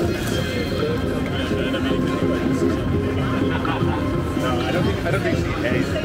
I don't think she hates it.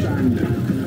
Like thunder.